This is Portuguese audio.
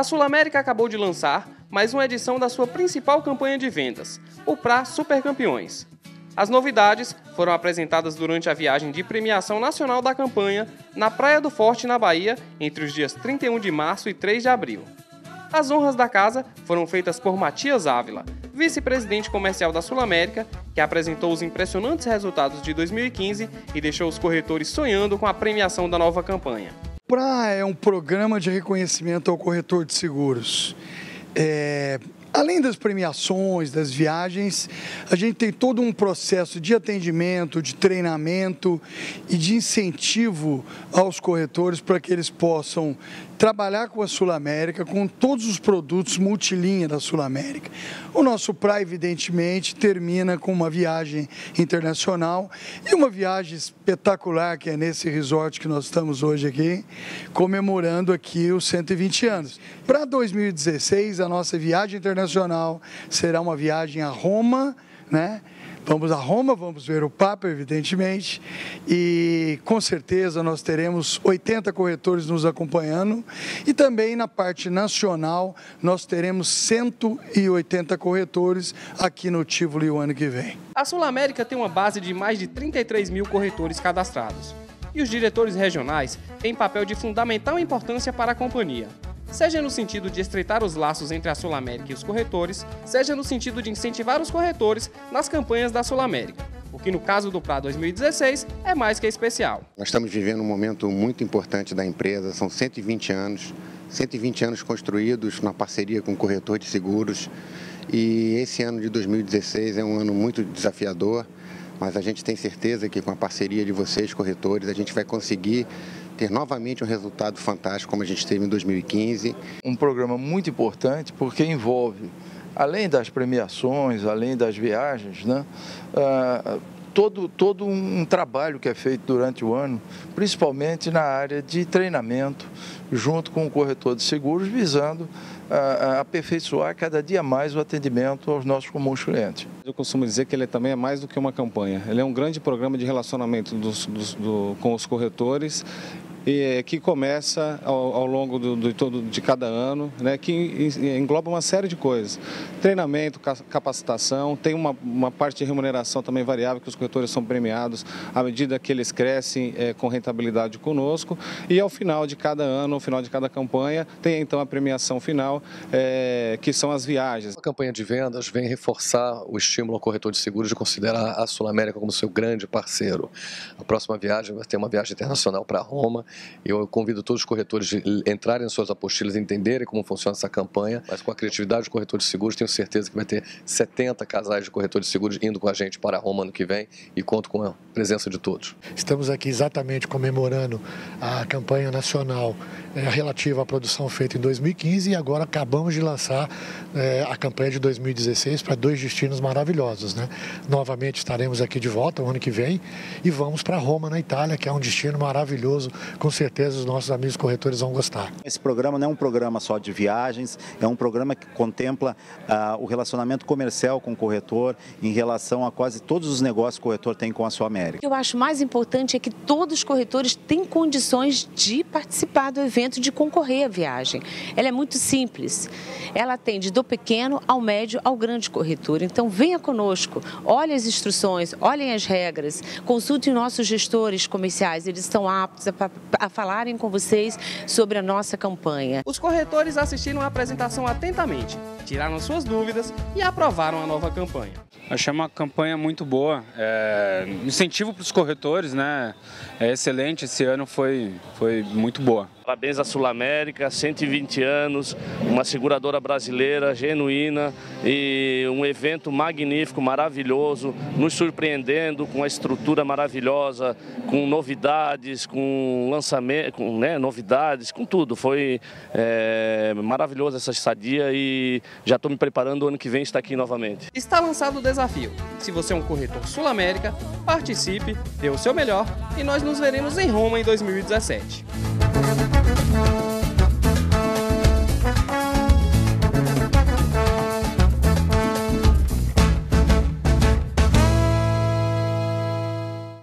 A SulAmérica acabou de lançar mais uma edição da sua principal campanha de vendas, o PRA Supercampeões. As novidades foram apresentadas durante a viagem de premiação nacional da campanha na Praia do Forte, na Bahia, entre os dias 31 de março e 3 de abril. As honras da casa foram feitas por Matias Ávila, vice-presidente comercial da SulAmérica, que apresentou os impressionantes resultados de 2015 e deixou os corretores sonhando com a premiação da nova campanha. O PRA é um programa de reconhecimento ao corretor de seguros. Além das premiações, das viagens, a gente tem todo um processo de atendimento, de treinamento e de incentivo aos corretores para que eles possam trabalhar com a SulAmérica, com todos os produtos multilinha da SulAmérica. O nosso PRA, evidentemente, termina com uma viagem internacional e uma viagem espetacular, que é nesse resort que nós estamos hoje aqui, comemorando aqui os 120 anos. Para 2016, a nossa viagem internacional será uma viagem a Roma, né? Vamos a Roma, vamos ver o Papa, evidentemente, e com certeza nós teremos 80 corretores nos acompanhando, e também na parte nacional nós teremos 180 corretores aqui no Tivoli o ano que vem. A SulAmérica tem uma base de mais de 33 mil corretores cadastrados, e os diretores regionais têm papel de fundamental importância para a companhia. Seja no sentido de estreitar os laços entre a SulAmérica e os corretores, seja no sentido de incentivar os corretores nas campanhas da SulAmérica, o que no caso do PRA 2016 é mais que especial. Nós estamos vivendo um momento muito importante da empresa, são 120 anos construídos na parceria com o corretor de seguros, e esse ano de 2016 é um ano muito desafiador, mas a gente tem certeza que com a parceria de vocês, corretores, a gente vai conseguir ter novamente um resultado fantástico como a gente teve em 2015. Um programa muito importante porque envolve, além das premiações, além das viagens, né, todo um trabalho que é feito durante o ano, principalmente na área de treinamento, junto com o corretor de seguros, visando aperfeiçoar cada dia mais o atendimento aos nossos comuns clientes. Eu costumo dizer que ele também é mais do que uma campanha, ele é um grande programa de relacionamento com os corretores, que começa ao longo de cada ano, né, que engloba uma série de coisas. Treinamento, capacitação, tem uma parte de remuneração também variável, que os corretores são premiados à medida que eles crescem com rentabilidade conosco. E ao final de cada ano, ao final de cada campanha, tem então a premiação final, que são as viagens. A campanha de vendas vem reforçar o estímulo ao corretor de seguros de considerar a SulAmérica como seu grande parceiro. A próxima viagem vai ter uma viagem internacional para Roma. Eu convido todos os corretores a entrarem nas suas apostilas e entenderem como funciona essa campanha, mas com a criatividade do corretor de seguros, tenho certeza que vai ter 70 casais de corretores de seguros indo com a gente para Roma ano que vem, e conto com a presença de todos. Estamos aqui exatamente comemorando a campanha nacional relativa à produção feita em 2015, e agora acabamos de lançar a campanha de 2016 para dois destinos maravilhosos, né? Novamente estaremos aqui de volta o ano que vem e vamos para Roma, na Itália, que é um destino maravilhoso. Com certeza os nossos amigos corretores vão gostar. Esse programa não é um programa só de viagens, é um programa que contempla o relacionamento comercial com o corretor em relação a quase todos os negócios que o corretor tem com a SulAmérica. O que eu acho mais importante é que todos os corretores têm condições de participar do evento, de concorrer à viagem. Ela é muito simples, ela atende do pequeno ao médio ao grande corretor. Então venha conosco, olhem as instruções, olhem as regras, consultem nossos gestores comerciais, eles estão aptos a falarem com vocês sobre a nossa campanha. Os corretores assistiram a apresentação atentamente, tiraram suas dúvidas e aprovaram a nova campanha. Achei uma campanha muito boa, incentivo para os corretores, né? É excelente, esse ano foi muito boa. Parabéns à SulAmérica, 120 anos, uma seguradora brasileira genuína, e um evento magnífico, maravilhoso, nos surpreendendo com a estrutura maravilhosa, com novidades, com lançamento, com, né, novidades, com tudo. Foi maravilhosa essa estadia, e já estou me preparando, o ano que vem estar aqui novamente. Está lançado o desafio. Se você é um corretor SulAmérica, participe, dê o seu melhor e nós nos veremos em Roma em 2017.